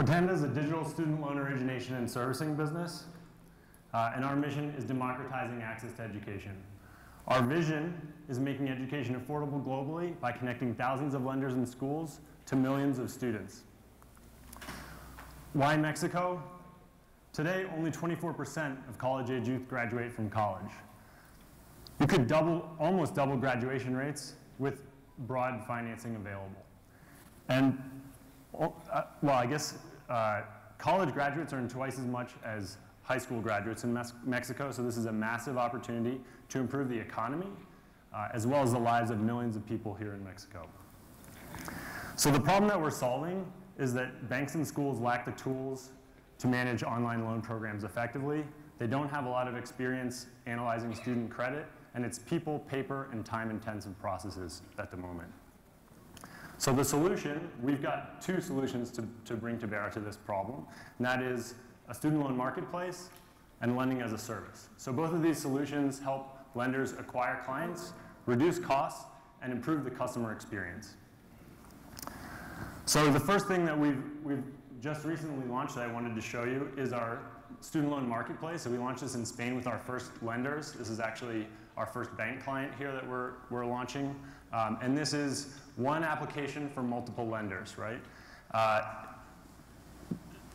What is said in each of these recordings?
Quotanda is a digital student loan origination and servicing business, and our mission is democratizing access to education. Our vision is making education affordable globally by connecting thousands of lenders and schools to millions of students. Why Mexico? Today, only 24% of college-age youth graduate from college. You could almost double graduation rates with broad financing available. And, well, I guess college graduates earn twice as much as high school graduates in Mexico, so this is a massive opportunity to improve the economy as well as the lives of millions of people here in Mexico. So the problem that we're solving is that banks and schools lack the tools to manage online loan programs effectively. They don't have a lot of experience analyzing student credit, and it's people, paper, and time-intensive processes at the moment. So the solution, we've got two solutions to bring to bear to this problem, and that is a student loan marketplace and lending as a service. So both of these solutions help lenders acquire clients, reduce costs, and improve the customer experience. So the first thing that we've just recently launched that I wanted to show you is our student loan marketplace. So we launched this in Spain with our first lenders. This is actually our first bank client here that we're launching. And this is one application for multiple lenders, right?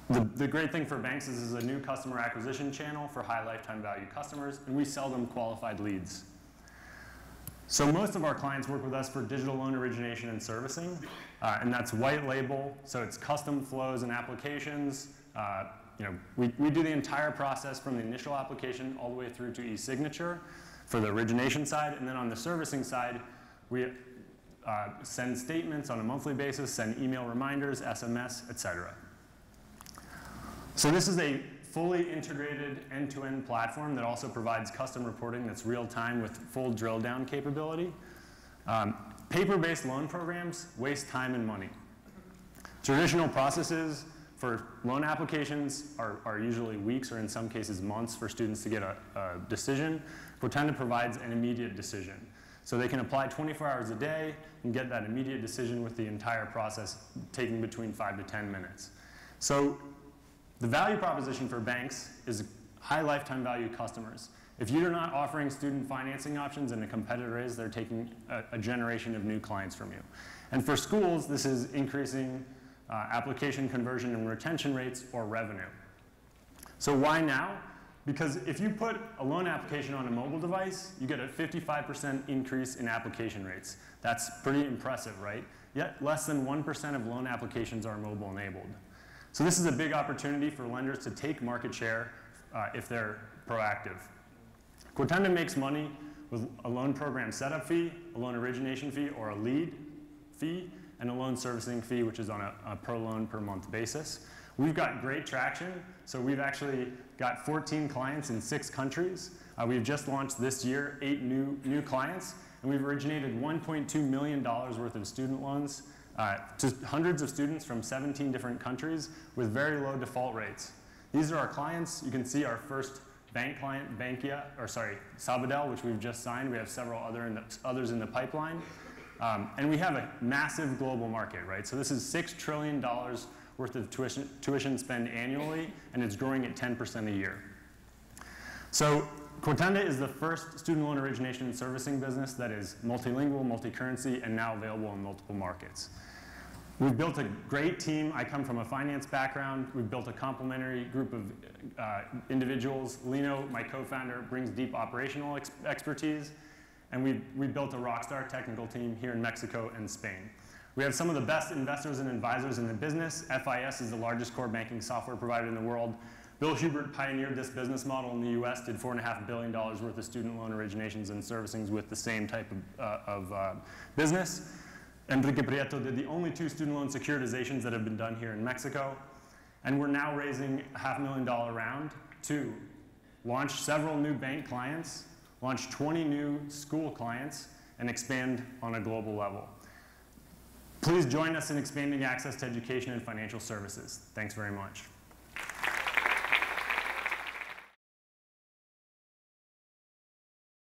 The great thing for banks is this is a new customer acquisition channel for high lifetime value customers, and we sell them qualified leads. So most of our clients work with us for digital loan origination and servicing, and that's white label, so it's custom flows and applications. You know, we do the entire process from the initial application all the way through to e-signature for the origination side, and then on the servicing side, we send statements on a monthly basis, send email reminders, SMS, et cetera. So this is a fully integrated end-to-end platform that also provides custom reporting that's real-time with full drill-down capability. Paper-based loan programs waste time and money. Traditional processes for loan applications are usually weeks or in some cases months for students to get a decision. Quotanda provides an immediate decision. So they can apply 24 hours a day and get that immediate decision with the entire process taking between 5 to 10 minutes. So the value proposition for banks is high lifetime value customers. If you're not offering student financing options and a competitor is, they're taking a generation of new clients from you. And for schools, this is increasing application conversion and retention rates or revenue. So why now? Because if you put a loan application on a mobile device, you get a 55% increase in application rates. That's pretty impressive, right? Yet less than 1% of loan applications are mobile enabled. So this is a big opportunity for lenders to take market share if they're proactive. Quotanda makes money with a loan program setup fee, a loan origination fee or a lead fee, and a loan servicing fee, which is on a per loan per month basis. We've got great traction. So we've actually got 14 clients in 6 countries. We've just launched this year 8 new clients, and we've originated $1.2 million worth of student loans to hundreds of students from 17 different countries with very low default rates. These are our clients. You can see our first bank client, Bankia, or sorry, Sabadell, which we've just signed. We have several others in the pipeline. And we have a massive global market, right? So this is $6 trillion worth of tuition spend annually, and it's growing at 10% a year. So Quotanda is the first student loan origination and servicing business that is multilingual, multi-currency, and now available in multiple markets. We've built a great team. I come from a finance background. We've built a complementary group of individuals. Lino, my co-founder, brings deep operational expertise. And we've built a rockstar technical team here in Mexico and Spain. We have some of the best investors and advisors in the business. FIS is the largest core banking software provider in the world. Bill Hubert pioneered this business model in the U.S., did $4.5 billion worth of student loan originations and servicings with the same type of business. Enrique Prieto did the only 2 student loan securitizations that have been done here in Mexico. And we're now raising a $500,000 round to launch several new bank clients, launch 20 new school clients, and expand on a global level. Please join us in expanding access to education and financial services. Thanks very much.